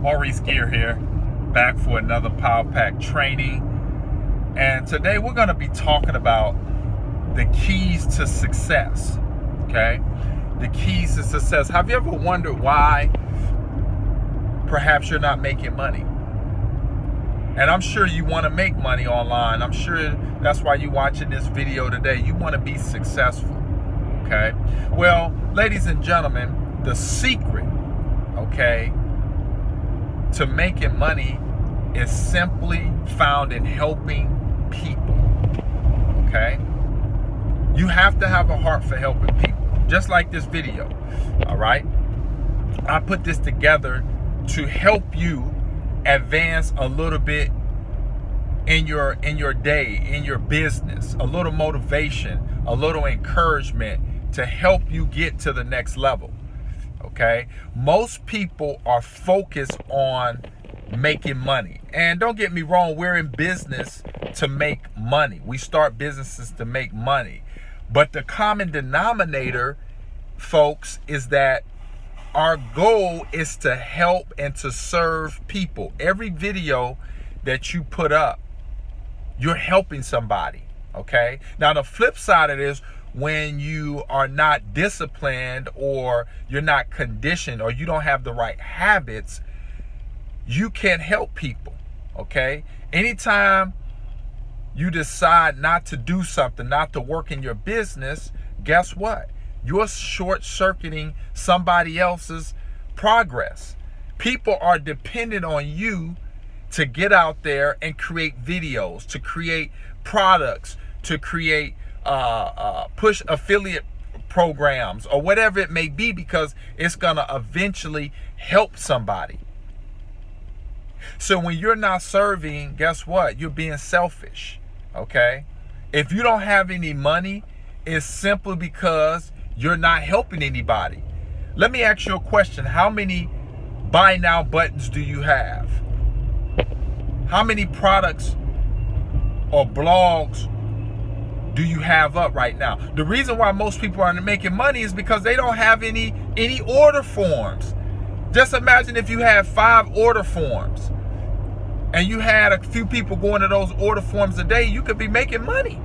Maurice Gear here, back for another Power Pack training. And today we're going to be talking about the keys to success, okay? The keys to success. Have you ever wondered why perhaps you're not making money? And I'm sure you want to make money online. I'm sure that's why you're watching this video today. You want to be successful, okay? Well, ladies and gentlemen, the secret, okay, to making money is simply found in helping people, okay? You have to have a heart for helping people, just like this video, all right? I put this together to help you advance a little bit in your day, in your business, a little motivation, a little encouragement to help you get to the next level. Okay, most people are focused on making money. And don't get me wrong, we're in business to make money. We start businesses to make money. But the common denominator, folks, is that our goal is to help and to serve people. Every video that you put up, you're helping somebody, okay? Now, the flip side of this, when you are not disciplined or you're not conditioned or you don't have the right habits, you can't help people, okay? Anytime you decide not to do something, not to work in your business, guess what? You're short-circuiting somebody else's progress. People are dependent on you to get out there and create videos, to create products, to create push affiliate programs or whatever it may be, because it's gonna eventually help somebody. So when you're not serving, guess what? You're being selfish, okay? If you don't have any money, it's simply because you're not helping anybody. Let me ask you a question. How many buy now buttons do you have? How many products or blogs do you have up right now? The reason why most people aren't making money is because they don't have any order forms. Just imagine if you had 5 order forms and you had a few people going to those order forms a day, you could be making money.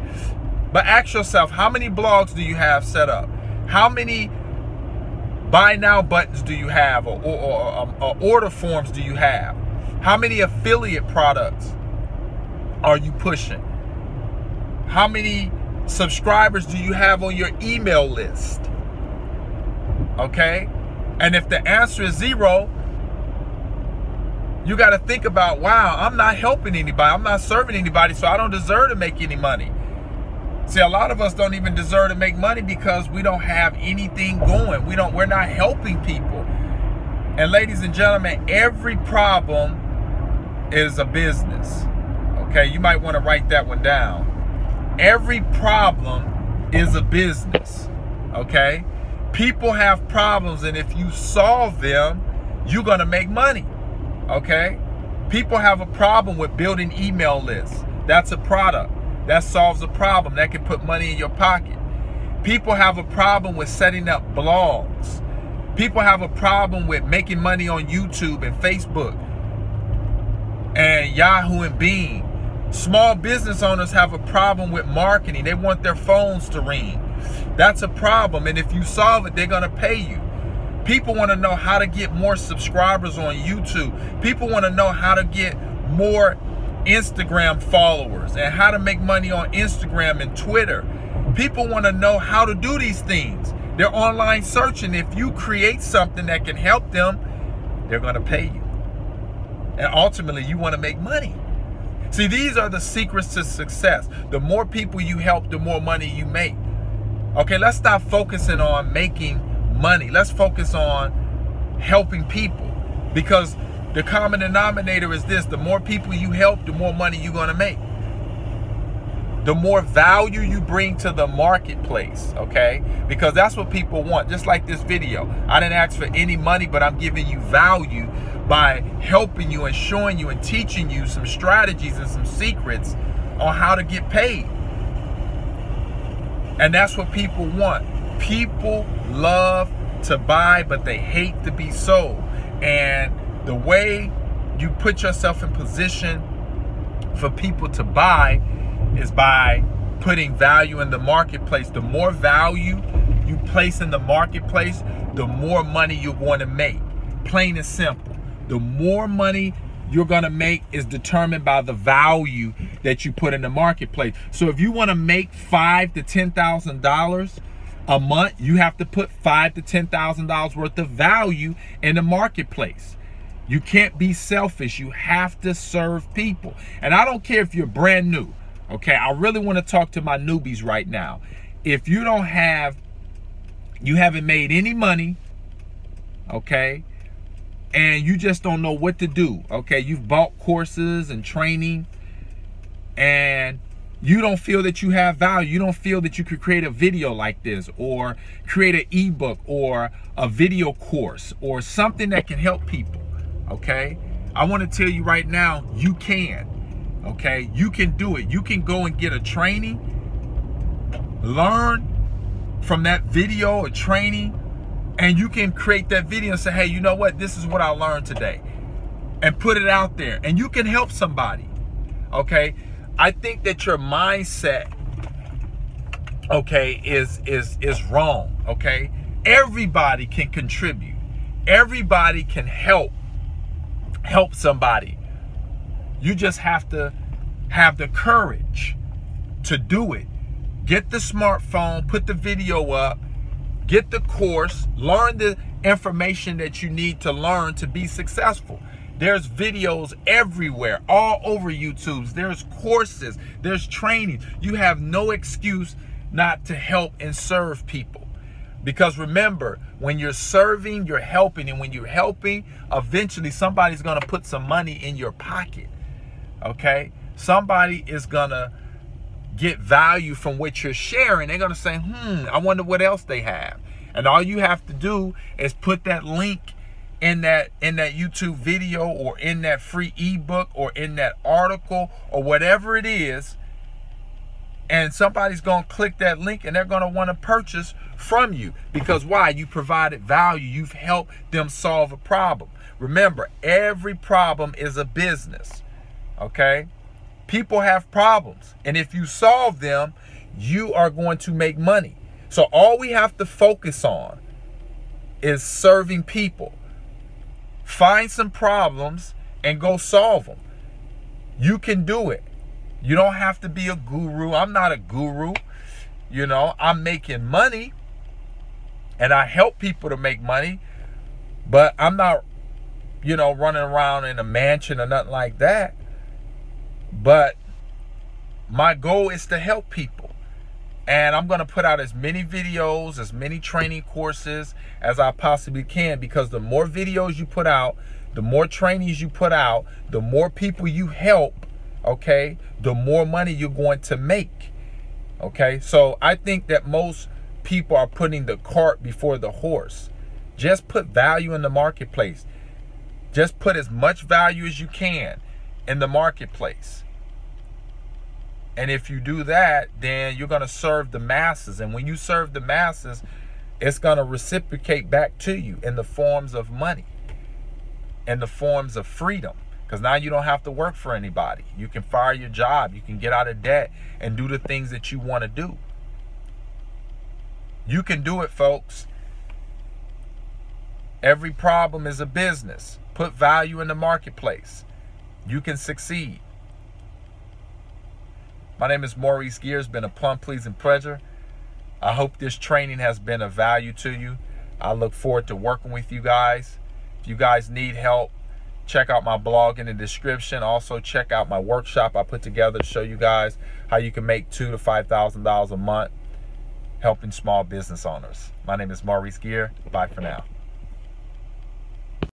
But ask yourself, how many blogs do you have set up? How many buy now buttons do you have or order forms do you have? How many affiliate products are you pushing? How many subscribers do you have on your email list? Okay? And if the answer is 0, you got to think about, wow, I'm not helping anybody. I'm not serving anybody, so I don't deserve to make any money. See, a lot of us don't even deserve to make money because we don't have anything going. We're not helping people. And ladies and gentlemen, every problem is a business. Okay? You might want to write that one down. Every problem is a business, okay? People have problems, and if you solve them, you're gonna make money, okay? People have a problem with building email lists. That's a product. That solves a problem. That can put money in your pocket. People have a problem with setting up blogs. People have a problem with making money on YouTube and Facebook and Yahoo and Bing. Small business owners have a problem with marketing. They want their phones to ring. That's a problem, and if you solve it, they're gonna pay you. People wanna know how to get more subscribers on YouTube. People wanna know how to get more Instagram followers and how to make money on Instagram and Twitter. People wanna know how to do these things. They're online searching. If you create something that can help them, they're gonna pay you. And ultimately, you wanna make money. See, these are the secrets to success. The more people you help, the more money you make. Okay, let's stop focusing on making money. Let's focus on helping people, because the common denominator is this. The more people you help, the more money you're going to make. The more value you bring to the marketplace, okay? Because that's what people want, just like this video. I didn't ask for any money, but I'm giving you value by helping you and showing you and teaching you some strategies and some secrets on how to get paid. And that's what people want. People love to buy, but they hate to be sold. And the way you put yourself in position for people to buy is by putting value in the marketplace. The more value you place in the marketplace, the more money you're going to make. Plain and simple. The more money you're going to make is determined by the value that you put in the marketplace. So if you want to make $5,000 to $10,000 a month, you have to put $5,000 to $10,000 worth of value in the marketplace. You can't be selfish. You have to serve people. And I don't care if you're brand new. Okay, I really want to talk to my newbies right now. If you don't have, you haven't made any money, okay, and you just don't know what to do, okay, you've bought courses and training, and you don't feel that you have value. You don't feel that you could create a video like this or create an ebook or a video course or something that can help people, okay? I want to tell you right now, you can, okay? You can do it. You can go and get a training, learn from that video or training, and you can create that video and say, hey, you know what? This is what I learned today, and put it out there, and you can help somebody, okay? I think that your mindset, okay, is wrong, okay? Everybody can contribute. Everybody can help somebody. You just have to have the courage to do it. Get the smartphone, put the video up, get the course, learn the information that you need to learn to be successful. There's videos everywhere, all over YouTube. There's courses, there's training. You have no excuse not to help and serve people. Because remember, when you're serving, you're helping. And when you're helping, eventually somebody's going to put some money in your pocket. Okay? Somebody is going to get value from what you're sharing. They're going to say, I wonder what else they have. And all you have to do is put that link in that YouTube video or in that free ebook or in that article or whatever it is, and somebody's going to click that link and they're going to want to purchase from you. Because why? You provided value. You've helped them solve a problem. Remember, every problem is a business, okay? People have problems, and if you solve them, you are going to make money. So all we have to focus on is serving people. Find some problems and go solve them. You can do it. You don't have to be a guru. I'm not a guru. You know, I'm making money and I help people to make money, but I'm not, you know, running around in a mansion or nothing like that. But my goal is to help people. And I'm going to put out as many videos, as many training courses as I possibly can, because the more videos you put out, the more trainings you put out, the more people you help, okay, the more money you're going to make, okay? So I think that most people are putting the cart before the horse. Just put value in the marketplace. Just put as much value as you can in the marketplace. And if you do that, then you're going to serve the masses. And when you serve the masses, it's going to reciprocate back to you in the forms of money, in the forms of freedom. Because now you don't have to work for anybody. You can fire your job. You can get out of debt and do the things that you want to do. You can do it, folks. Every problem is a business. Put value in the marketplace. You can succeed. My name is Maurice Gear. It's been a plumb pleasing pleasure. I hope this training has been of value to you. I look forward to working with you guys. If you guys need help, check out my blog in the description. Also, check out my workshop I put together to show you guys how you can make $2,000 to $5,000 a month helping small business owners. My name is Maurice Gear. Bye for now.